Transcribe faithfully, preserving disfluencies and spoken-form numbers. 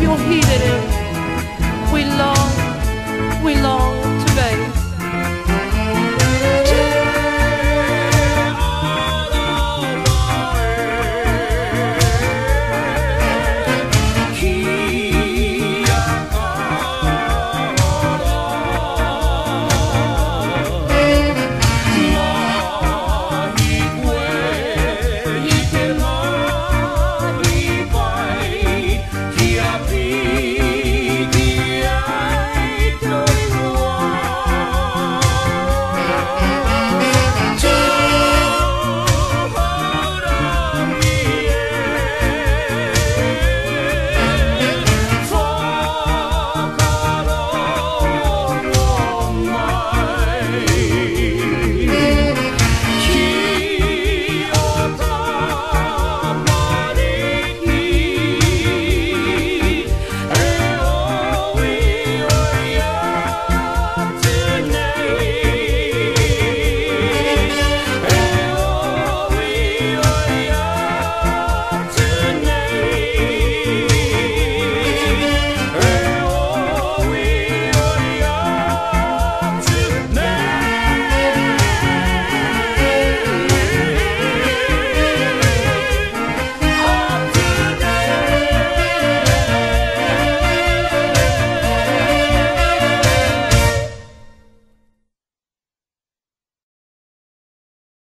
Your healing, we long, we long.